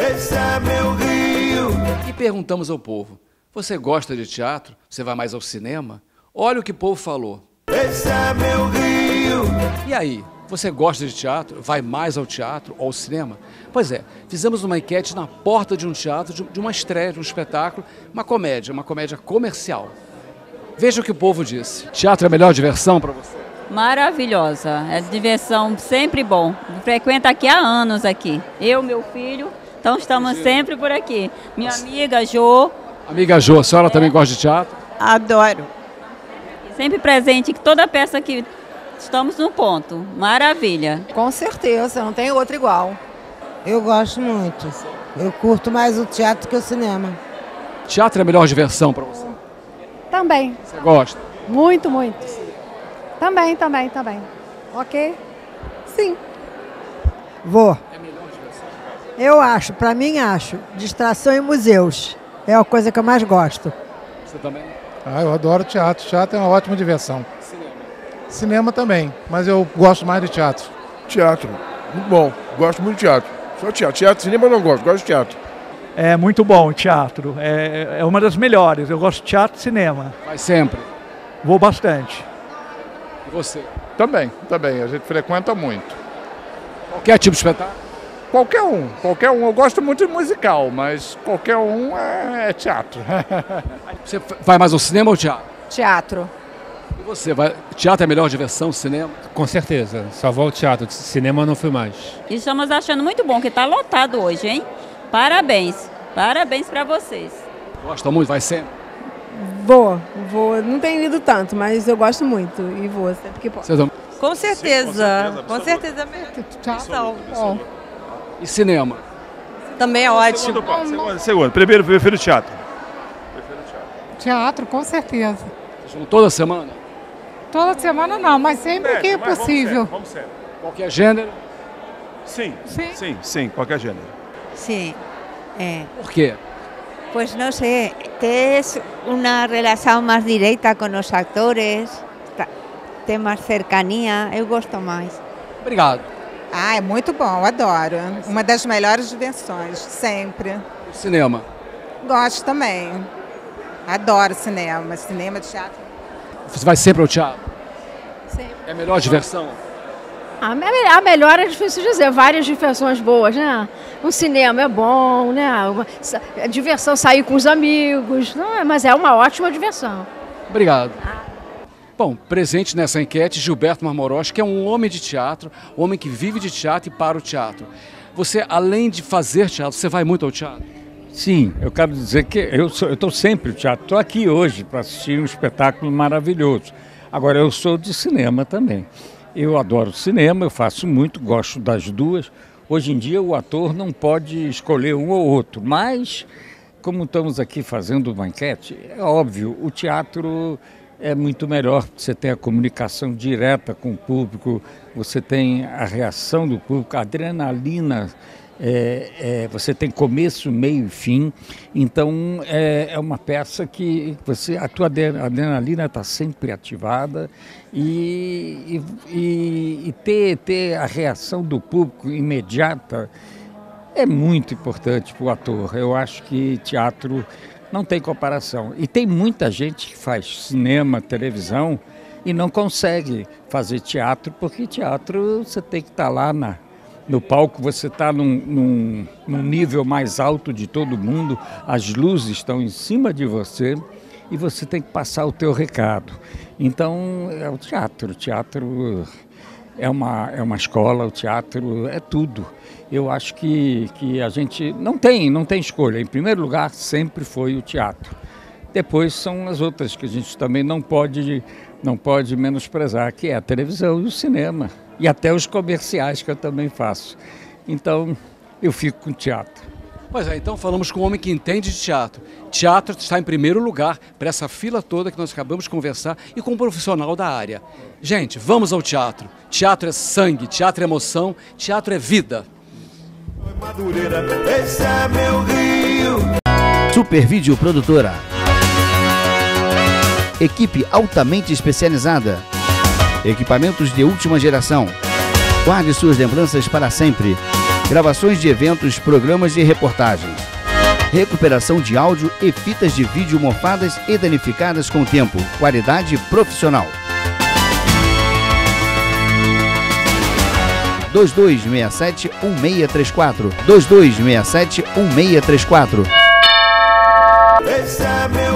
esse é meu Rio. E perguntamos ao povo, você gosta de teatro? Você vai mais ao cinema? Olha o que o povo falou. Esse é meu Rio. E aí, você gosta de teatro? Vai mais ao teatro ou ao cinema? Pois é, fizemos uma enquete na porta de um teatro, de uma estreia, de um espetáculo, uma comédia comercial. Veja o que o povo disse. Teatro é a melhor diversão para você? Maravilhosa, é diversão sempre bom. Frequenta aqui há anos aqui. Eu, meu filho, então estamos sempre por aqui. Minha amiga Jo. Amiga Jo, a senhora também gosta de teatro? Adoro. Sempre presente, toda peça que estamos no ponto. Maravilha. Com certeza, não tem outra igual. Eu gosto muito. Eu curto mais o teatro que o cinema. Teatro é a melhor diversão para você? Também. Você gosta? Muito, muito. Também. Ok? Sim. Vou. É melhor diversão? Eu acho, pra mim acho. Distração em museus. É a coisa que eu mais gosto. Você também? Ah, eu adoro teatro. Teatro é uma ótima diversão. Cinema? Cinema também, mas eu gosto mais de teatro. Teatro. Muito bom. Gosto muito de teatro. Só teatro. Teatro, cinema eu não gosto. Gosto de teatro. É muito bom o teatro. É uma das melhores. Eu gosto de teatro e cinema. Vai sempre? Vou bastante. Você? Também. A gente frequenta muito. Qualquer tipo de espetáculo? Qualquer um. Eu gosto muito de musical, mas qualquer um é teatro. Você vai mais ao cinema ou teatro? Teatro. E você? Teatro é a melhor diversão, cinema? Com certeza. Só vou ao teatro. Cinema não fui mais. E estamos achando muito bom, que está lotado hoje, hein? Parabéns. Parabéns para vocês. Gosta muito? Vai sempre? Vou. Não tenho lido tanto, mas eu gosto muito. E vou, sempre que posso. Com certeza. Sim, com certeza mesmo. Tchau. E cinema? Também é ótimo. Segundo. Primeiro, prefiro teatro. Teatro, com certeza. Toda semana? Toda semana não, mas sempre que é possível. Vamos sempre. Qualquer gênero? Sim, qualquer gênero. Sim. É. Por quê? Pues no sé, que es una relación más directa con los actores, tem más cercanía, eu gosto mais. Obrigado. Ah, é muito bom, adoro. Uma das melhores diversões, sempre. Cinema? Gosto também. Adoro cinema, teatro. Você vai sempre ao teatro? Sempre. É a melhor diversão? A melhor é difícil dizer, várias diversões boas, né? O cinema é bom, né? A diversão, sair com os amigos, não é? Mas é uma ótima diversão. Obrigado. Bom, presente nessa enquete, Gilberto Marmoroschi, que é um homem de teatro, um homem que vive de teatro e para o teatro. Você, além de fazer teatro, você vai muito ao teatro? Sim, eu quero dizer que eu estou sempre no teatro. Estou aqui hoje para assistir um espetáculo maravilhoso. Agora, eu sou de cinema também. Eu adoro cinema, eu faço muito, gosto das duas. Hoje em dia o ator não pode escolher um ou outro, mas como estamos aqui fazendo uma enquete, é óbvio, o teatro é muito melhor. Você tem a comunicação direta com o público, você tem a reação do público, a adrenalina, você tem começo, meio e fim. Então é uma peça que a tua adrenalina está sempre ativada e ter a reação do público imediata é muito importante para o ator. Eu acho que teatro não tem comparação. E tem muita gente que faz cinema, televisão e não consegue fazer teatro, porque teatro você tem que estar lá no palco, você está num nível mais alto de todo mundo, as luzes estão em cima de você e você tem que passar o teu recado. Então, é o teatro. O teatro é uma escola, o teatro é tudo. Eu acho que a gente não tem escolha. Em primeiro lugar, sempre foi o teatro. Depois são as outras que a gente também não pode menosprezar, que é a televisão e o cinema. E até os comerciais que eu também faço. Então, eu fico com o teatro. Pois é, então falamos com um homem que entende de teatro. Teatro está em primeiro lugar para essa fila toda que nós acabamos de conversar e com um profissional da área. Gente, vamos ao teatro. Teatro é sangue, teatro é emoção, teatro é vida. Madureira, esse é meu Rio. Super Vídeo Produtora. Equipe altamente especializada. Equipamentos de última geração. Guarde suas lembranças para sempre. gravações de eventos, programas e reportagens, recuperação de áudio e fitas de vídeo mofadas e danificadas com tempo, qualidade profissional. 2267-1634 2267-1634.